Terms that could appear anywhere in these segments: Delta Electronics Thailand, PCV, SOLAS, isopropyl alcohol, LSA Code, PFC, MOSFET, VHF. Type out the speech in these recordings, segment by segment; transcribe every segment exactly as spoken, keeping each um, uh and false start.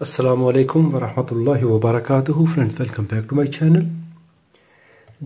Assalamu alaikum wa rahmatullahi wa barakatuhu. Friends, welcome back to my channel.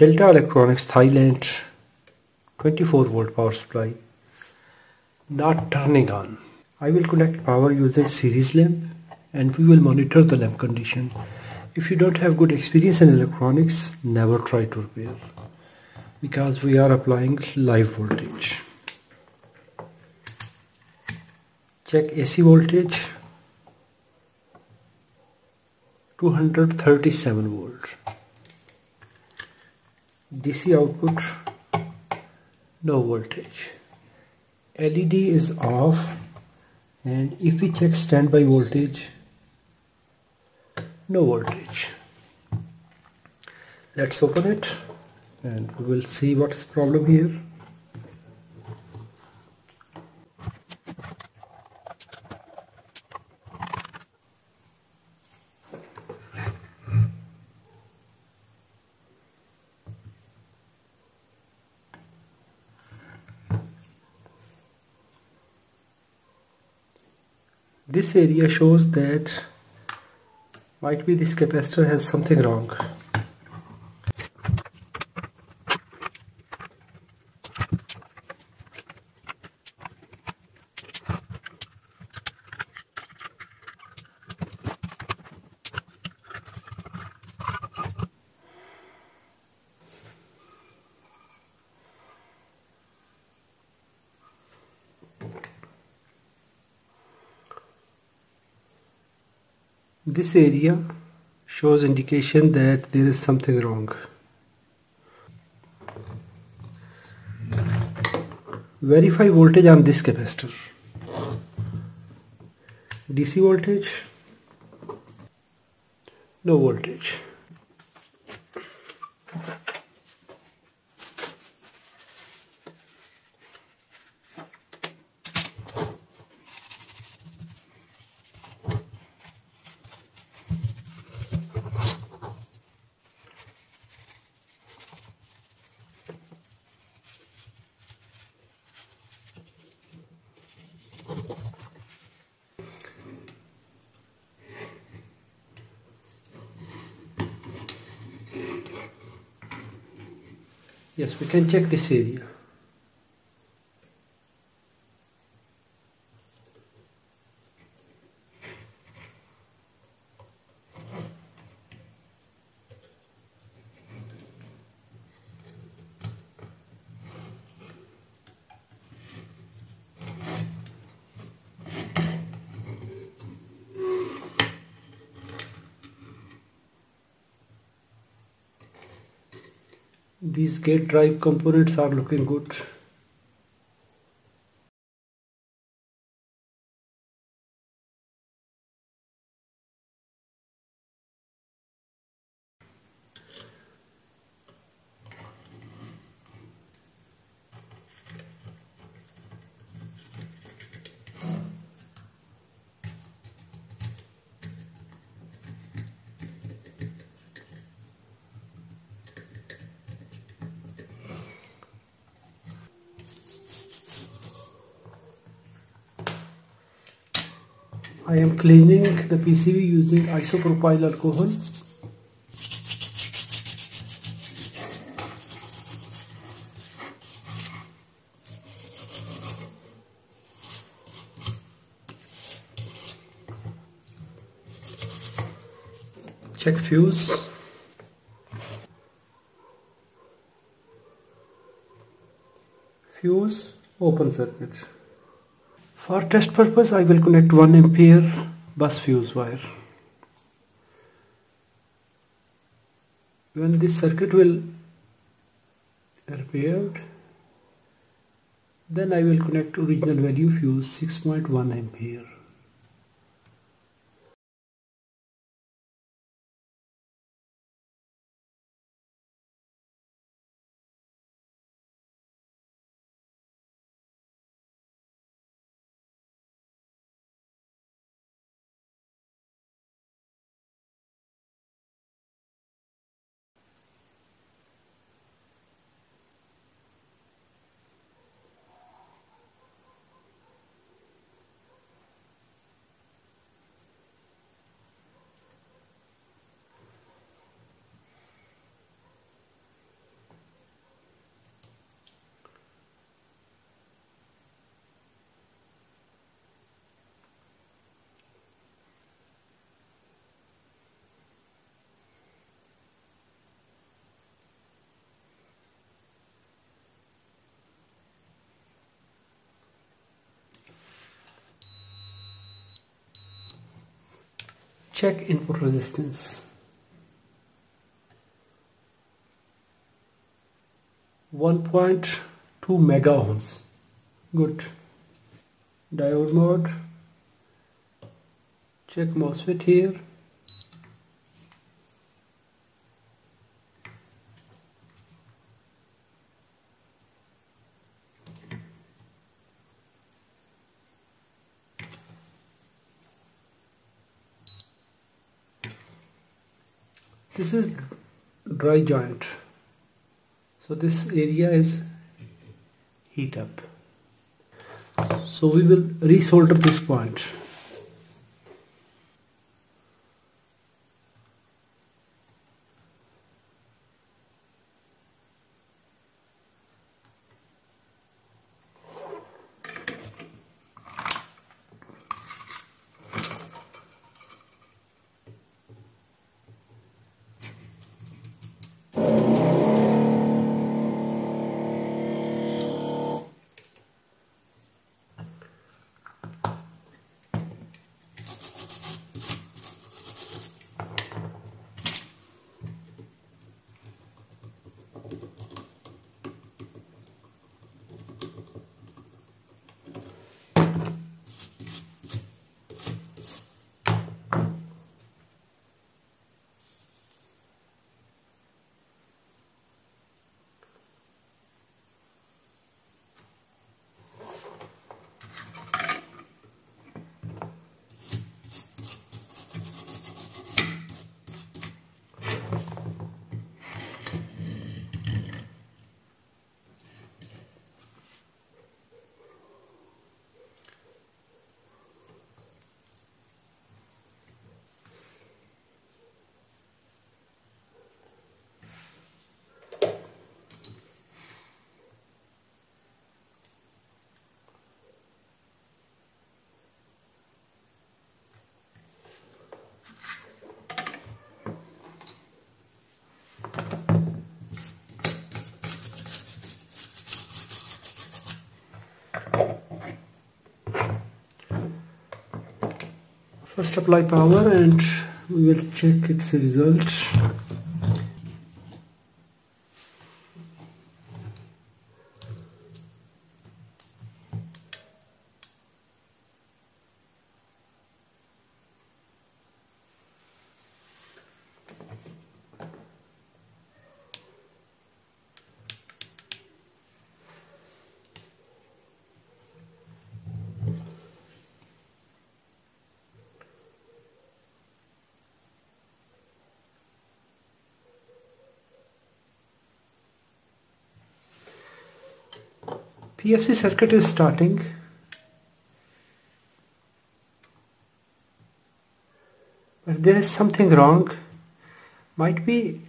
Delta Electronics Thailand twenty-four volt power supply not turning on. I will connect power using series lamp and we will monitor the lamp condition. If you don't have good experience in electronics, never try to repair because we are applying live voltage. Check A C voltage, two hundred thirty-seven volt. D C output, no voltage. L E D is off, and if we check standby voltage, no voltage. Let's open it and we will see what is the problem here. This area shows that might be this capacitor has something wrong. This area shows indication that there is something wrong. Verify voltage on this capacitor. D C voltage, no voltage. Yes, we can check this area. These gate drive components are looking good. I am cleaning the P C V using isopropyl alcohol. Check fuse. Fuse, open circuit. For test purpose, I will connect one ampere bus fuse wire. When this circuit will repaired, then I will connect original value fuse six point one ampere. Check input resistance. one point two mega ohms. Good. Diode mode. Check MOSFET here. This is dry joint, so this area is heat up. So we will resolder this point. First apply power and we will check its result. P F C circuit is starting. But there is something wrong. Might be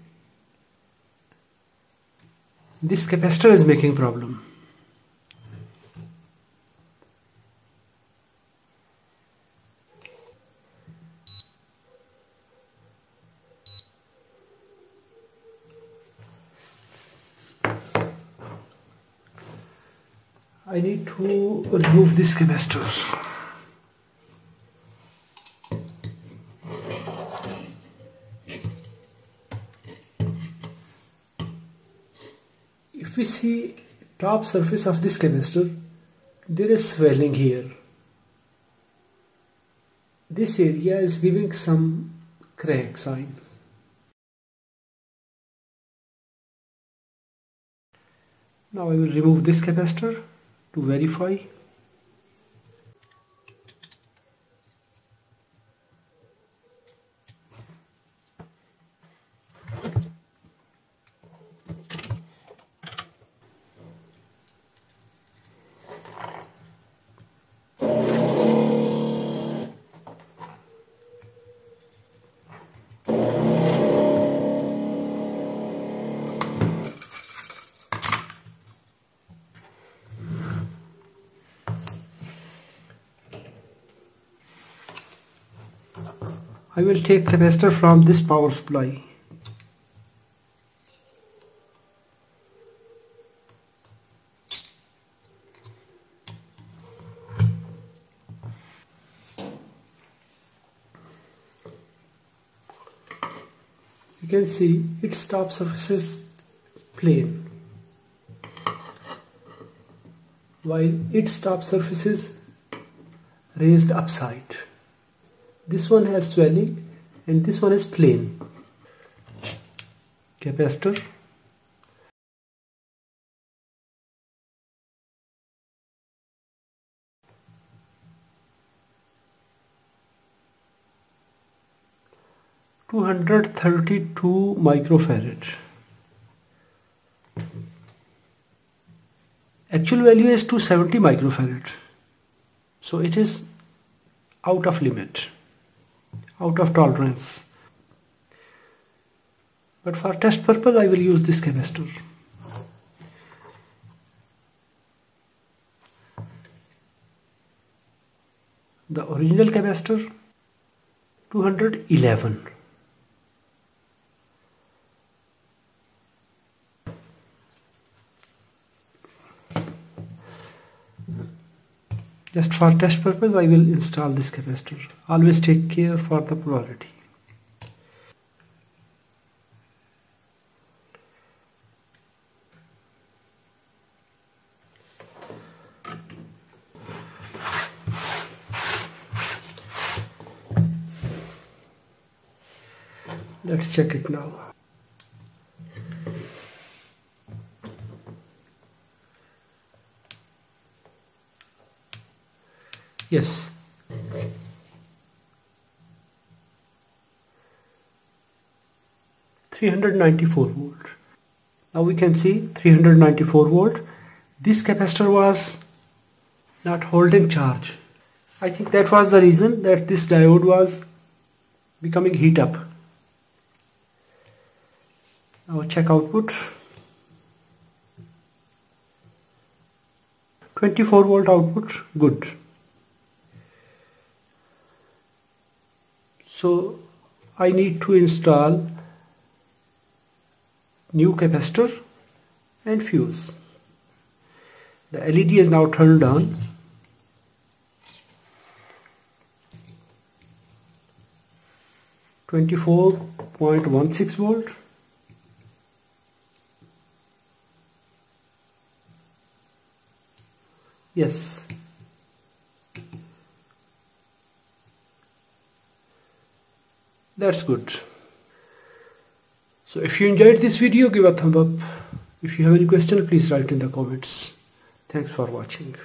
this capacitor is making problem. I need to remove this capacitor. If we see top surface of this capacitor, there is swelling here. This area is giving some crack sign. Now I will remove this capacitor to verify. I will take capacitor from this power supply. you can see its top surface is plane, while its top surface is raised upside. This one has swelling and this one is plane. Capacitor. two hundred thirty-two microfarad. Actual value is two hundred seventy microfarad. So it is out of limit, out of tolerance. But for test purpose I will use this capacitor. The original capacitor two hundred eleven. Just for test purpose I will install this capacitor. Always take care for the polarity. Let's check it now. Yes. three hundred ninety-four volt. Now we can see three hundred ninety-four volt. This capacitor was not holding charge. I think that was the reason that this diode was becoming heat up. Now check output. twenty-four volt output, good. So I need to install new capacitor and fuse. The L E D is now turned on. twenty-four point one six volt. Yes. That's good. So if you enjoyed this video, give a thumb up. If you have any question, please write in the comments. Thanks for watching.